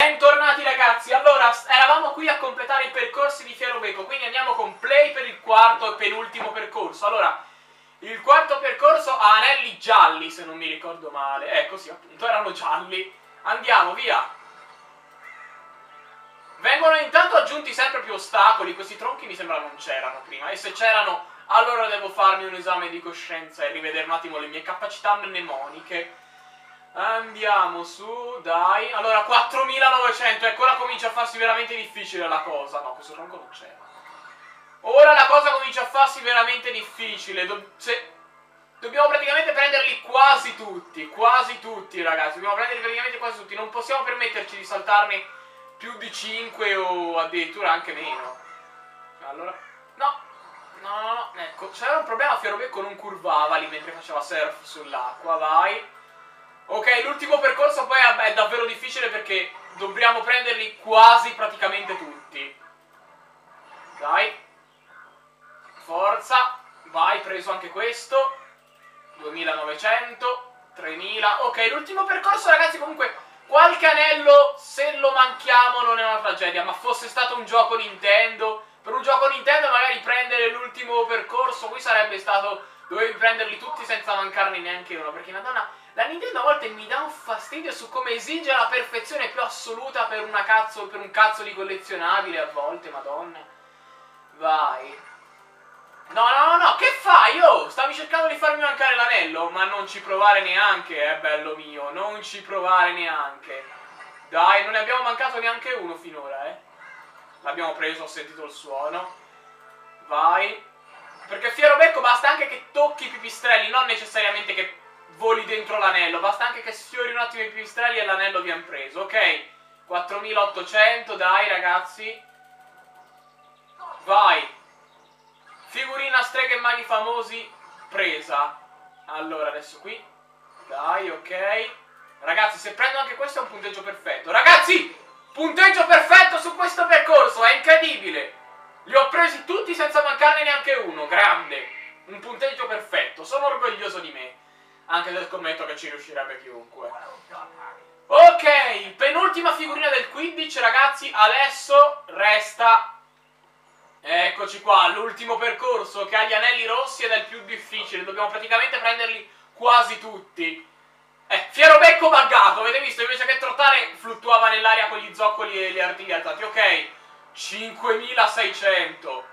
Bentornati ragazzi, allora eravamo qui a completare i percorsi di Fierobecco, quindi andiamo con play per il quarto e penultimo percorso. Allora, il quarto percorso ha anelli gialli, se non mi ricordo male, ecco sì, appunto, erano gialli. Andiamo, via! Vengono intanto aggiunti sempre più ostacoli, questi tronchi mi sembra non c'erano prima, e se c'erano allora devo farmi un esame di coscienza e rivedere un attimo le mie capacità mnemoniche. Andiamo su, dai. Allora, 4900, ecco, ora comincia a farsi veramente difficile la cosa. No, questo tronco non c'era. Ora la cosa comincia a farsi veramente difficile. Dobbiamo praticamente prenderli quasi tutti ragazzi. Dobbiamo prenderli praticamente quasi tutti. Non possiamo permetterci di saltarne più di 5 o addirittura anche meno. Allora, no, ecco, c'era un problema, Fierobecco non curvava lì mentre faceva surf sull'acqua, vai. Ok, l'ultimo percorso poi è davvero difficile perché dobbiamo prenderli quasi praticamente tutti. Dai. Forza. Vai, preso anche questo. 2900. 3000. Ok, l'ultimo percorso ragazzi, comunque qualche anello se lo manchiamo non è una tragedia, ma fosse stato un gioco Nintendo, per un gioco Nintendo magari prendere l'ultimo percorso qui sarebbe stato... Dovevi prenderli tutti senza mancarne neanche uno, perché madonna, la Nintendo a volte mi dà un fastidio su come esige la perfezione più assoluta per una cazzo, per un cazzo di collezionabile a volte, madonna. Vai. No, che fai? Oh, stavi cercando di farmi mancare l'anello, ma non ci provare neanche, bello mio, non ci provare neanche. Dai, non ne abbiamo mancato neanche uno finora, L'abbiamo preso, ho sentito il suono. Vai. Perché Fierobecco basta anche che tocchi i pipistrelli, non necessariamente che voli dentro l'anello, basta anche che sfiori un attimo i pipistrelli e l'anello viene preso, ok? 4800, dai ragazzi. Vai. Figurina strega e maghi famosi, presa. Allora, adesso qui. Dai, ok. Ragazzi, se prendo anche questo è un punteggio perfetto. Ragazzi, punteggio perfetto su questo percorso, è incredibile. Li ho presi tutti senza mancarne neanche uno, grande, un punteggio perfetto, sono orgoglioso di me, anche del commento che ci riuscirebbe chiunque. Ok, penultima figurina del Quidditch ragazzi, adesso resta, eccoci qua, l'ultimo percorso che ha gli anelli rossi ed è il più difficile, dobbiamo praticamente prenderli quasi tutti. Fierobecco buggato, avete visto? Invece che trottare fluttuava nell'aria con gli zoccoli e gli artigli alzati, ok. 5600.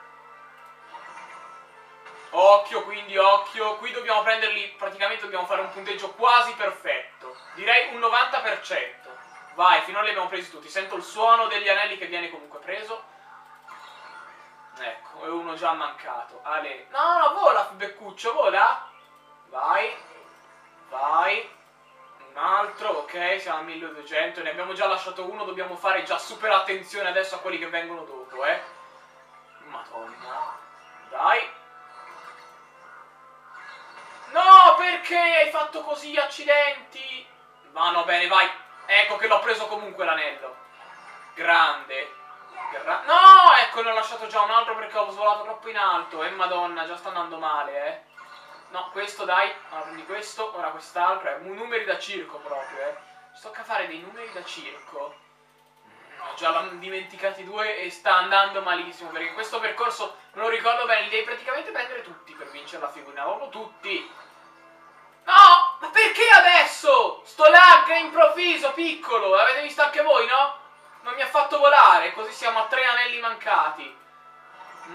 Occhio, quindi occhio. Qui dobbiamo prenderli, praticamente dobbiamo fare un punteggio quasi perfetto. Direi un 90%. Vai, finora li abbiamo presi tutti. Sento il suono degli anelli che viene comunque preso. Ecco, e uno già mancato. Ale. No, vola, beccuccio, vola. Vai. Vai. Un altro, ok, siamo a 1200, ne abbiamo già lasciato uno, dobbiamo fare già super attenzione adesso a quelli che vengono dopo, Madonna. Dai. No, perché hai fatto così, accidenti? Ma no, bene, vai. Ecco che l'ho preso comunque l'anello. Grande. No, ecco, ne ho lasciato già un altro perché ho svolato troppo in alto. Madonna, già sta andando male, No, questo dai, allora prendi questo, ora quest'altro, numeri da circo proprio, Sto a fare dei numeri da circo. No, già l'hanno dimenticati due e sta andando malissimo, perché questo percorso, non lo ricordo bene, li devi praticamente prendere tutti per vincere la figurina, proprio tutti. No, ma perché adesso? Sto lag improvviso, piccolo, l'avete visto anche voi, no? Non mi ha fatto volare, così siamo a 3 anelli mancati.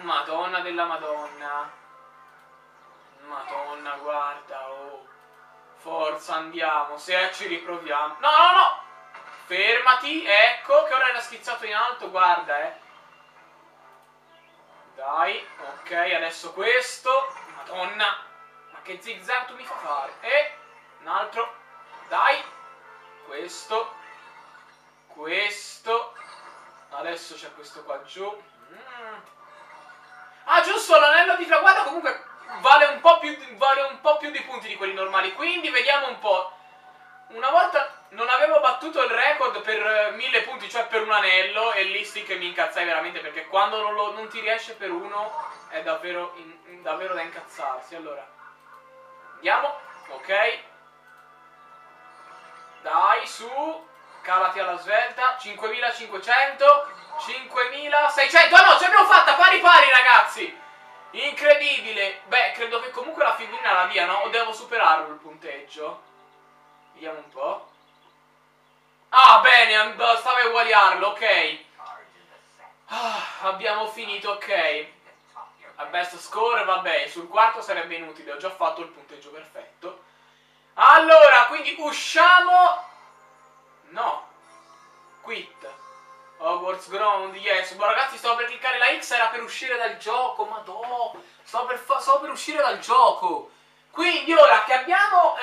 Madonna della Madonna. Madonna, guarda, oh. Forza, andiamo. Se ci riproviamo. No. Fermati, ecco, che ora era schizzato in alto, guarda, Dai, ok, adesso questo. Madonna, ma che zigzag tu mi fa fare. Un altro. Dai. Questo. Questo. Adesso c'è questo qua giù. Ah, giusto, l'anello di traguardo comunque... Vale un po' più di punti di quelli normali. Quindi vediamo un po'. Una volta non avevo battuto il record per 1000 punti, cioè per un anello. E lì sì che mi incazzai veramente, perché quando non ti riesce per uno è davvero, davvero da incazzarsi. Allora andiamo. Ok. Dai, su. Calati alla svelta. 5500, 5600. Ah no, ce l'abbiamo fatta pari pari, ragazzi. Incredibile. Beh, credo che comunque la figurina la dia, no? O devo superarlo il punteggio? Vediamo un po'. Ah, bene, stavo a eguagliarlo, ok. Ah, abbiamo finito, ok. A best score, vabbè, sul quarto sarebbe inutile, ho già fatto il punteggio perfetto. Allora, quindi usciamo... No. Quit. Hogwarts Ground, yes. Boh, ragazzi, stavo per cliccare la X, era per uscire dal gioco, madò. Stavo per uscire dal gioco. Quindi ora che abbiamo...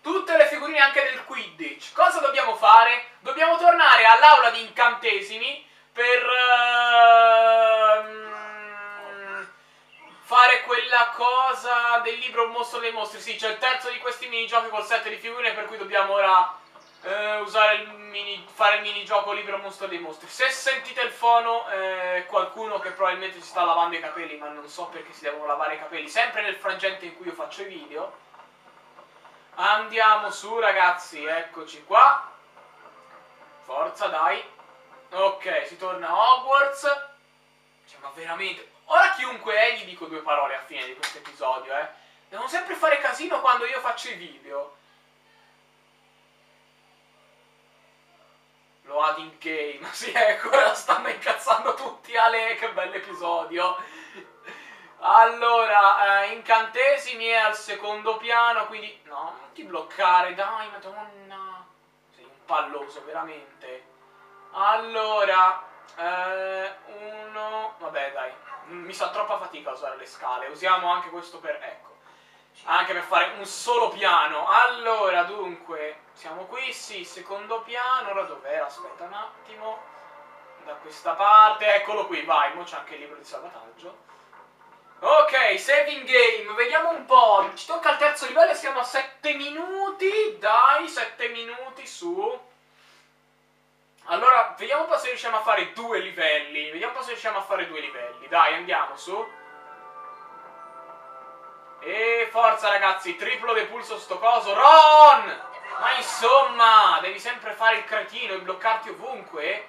tutte le figurine anche del Quidditch. Cosa dobbiamo fare? Dobbiamo tornare all'aula di incantesimi per fare quella cosa del libro Mostro dei Mostri. Sì, c'è il terzo di questi minigiochi col set di figurine, per cui dobbiamo ora usare fare il minigioco libro Mostro dei Mostri. Se sentite il fono, qualcuno che probabilmente si sta lavando i capelli, ma non so perché si devono lavare i capelli, sempre nel frangente in cui io faccio i video. Andiamo su, ragazzi, eccoci qua. Forza, dai. Ok, si torna a Hogwarts. Cioè, ma veramente... Ora chiunque è gli dico due parole alla fine di questo episodio, eh. Devono sempre fare casino quando io faccio i video. Lo ad in game. Sì, ecco, la stanno incazzando tutti. Ale, che bell'episodio. Allora, incantesimi è al secondo piano, quindi... No, non ti bloccare, dai, madonna. Sei un palloso, veramente. Allora, uno... Vabbè, dai, mi sa troppa fatica a usare le scale. Usiamo anche questo per... ecco. Anche per fare un solo piano. Allora, dunque, siamo qui, sì, secondo piano. Ora dov'era? Aspetta un attimo. Da questa parte, eccolo qui, vai. Mo c'è anche il libro di salvataggio. Ok, saving game, vediamo un po', ci tocca il terzo livello e siamo a 7 minuti, dai, 7 minuti su. Allora, vediamo un po' se riusciamo a fare due livelli, dai, andiamo su. E forza, ragazzi, triplo depulso sto coso, Ron! Ma insomma, devi sempre fare il cretino e bloccarti ovunque.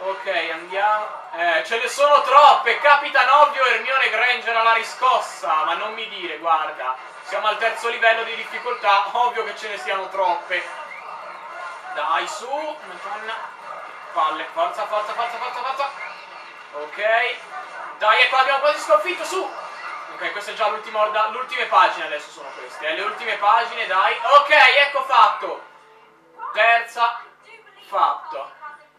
Ok, andiamo. Ce ne sono troppe. Capitan Ovvio e Hermione Granger alla riscossa. Ma non mi dire, guarda. Siamo al terzo livello di difficoltà. Ovvio che ce ne siano troppe. Dai, su. Madonna. Palle. Forza, forza, forza, forza, forza. Ok. Dai, ecco, l'abbiamo quasi sconfitto. Su. Ok, questa è già l'ultima orda. Le ultime pagine adesso sono queste. Le ultime pagine, dai. Ok, ecco fatto. Terza. Fatto.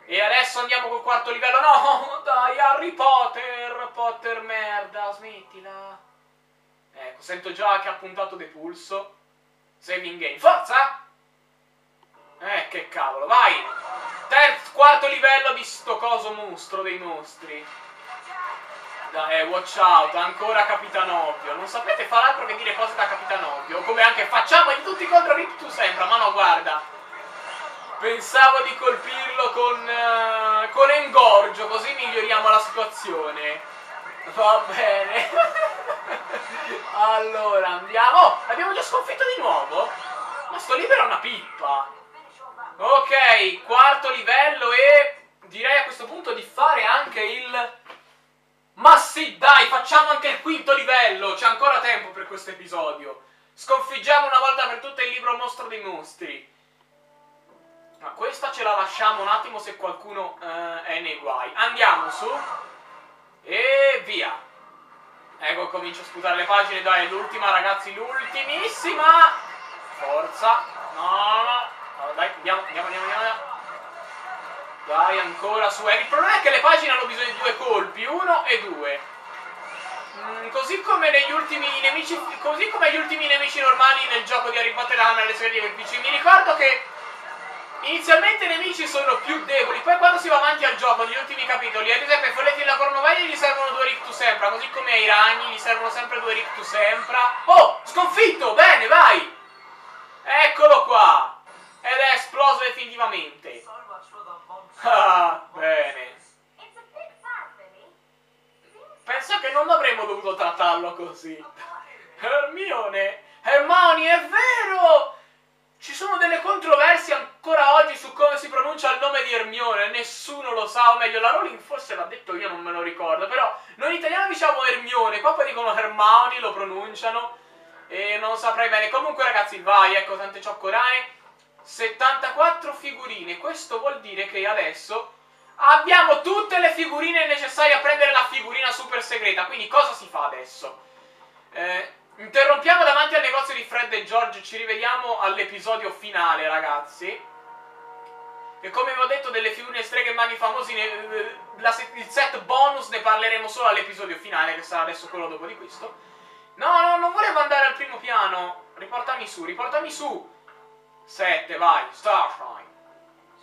E adesso andiamo col quarto livello. No, dai, Harry Potter. Potter merda, smettila. Ecco, sento già che ha puntato Depulso. Saving game. Forza! Che cavolo, vai! Quarto livello di sto coso mostro dei mostri. Dai, watch out, ancora Capitan Ovvio. Non sapete far altro che dire cose da Capitan Ovvio. Come anche facciamo in tutti contro Rictusempra. Ma no, guarda. Pensavo di colpirlo con Engorgio, così miglioriamo la situazione. Va bene. Allora, andiamo. Oh, l'abbiamo già sconfitto di nuovo? Ma sto libero è una pippa. Ok, quarto livello e direi a questo punto di fare anche il... Ma sì, dai, facciamo anche il quinto livello. C'è ancora tempo per questo episodio. Sconfiggiamo una volta per tutte il libro Mostro dei Mostri. Ma questa ce la lasciamo un attimo se qualcuno è nei guai. Andiamo su. E via. Ecco, comincio a sputare le pagine. Dai, l'ultima, ragazzi, l'ultimissima. Forza. No. Dai, andiamo. Dai, ancora su. Il problema è che le pagine hanno bisogno di due colpi. Uno e due. Così come negli ultimi nemici. Così come gli ultimi nemici normali nel gioco di Harry Potter e le serie del PC. Mi ricordo che... inizialmente i nemici sono più deboli, poi quando si va avanti al gioco negli ultimi capitoli, ad esempio ai folletti della Cornovaglia gli servono due Rictusempra, così come ai ragni gli servono sempre due Rictusempra. Oh, sconfitto, bene, vai! Eccolo qua! Ed è esploso definitivamente. Ah, bene. Penso che non avremmo dovuto trattarlo così. Hermione! Hermione, è vero! Ci sono delle controversie ancora. ancora oggi su come si pronuncia il nome di Hermione, nessuno lo sa, o meglio la Rowling forse l'ha detto, io non me lo ricordo, però noi italiani diciamo Hermione, qua poi dicono Hermione, lo pronunciano e non saprei bene. Comunque ragazzi, vai, ecco, tante cioccolane, 74 figurine, questo vuol dire che adesso abbiamo tutte le figurine necessarie a prendere la figurina super segreta. Quindi cosa si fa adesso? Interrompiamo davanti al negozio di Fred e George, ci rivediamo all'episodio finale ragazzi. E come vi ho detto delle figurine streghe e maghi famosi, il set bonus ne parleremo solo all'episodio finale, che sarà adesso quello dopo di questo. No, no, non volevo andare al primo piano, riportami su, riportami su. 7, vai, Starshine.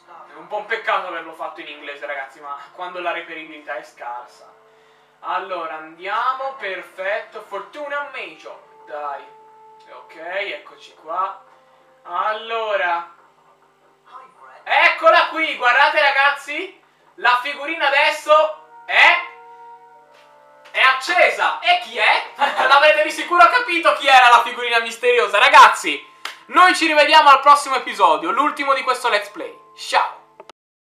È un po' un peccato averlo fatto in inglese ragazzi, ma quando la reperibilità è scarsa. Allora andiamo, perfetto, Fortuna Major, dai. Ok, eccoci qua. Allora, eccola qui, guardate ragazzi, la figurina adesso è accesa. E chi è? L'avete di sicuro capito chi era la figurina misteriosa ragazzi. Noi ci rivediamo al prossimo episodio, l'ultimo di questo Let's Play. Ciao!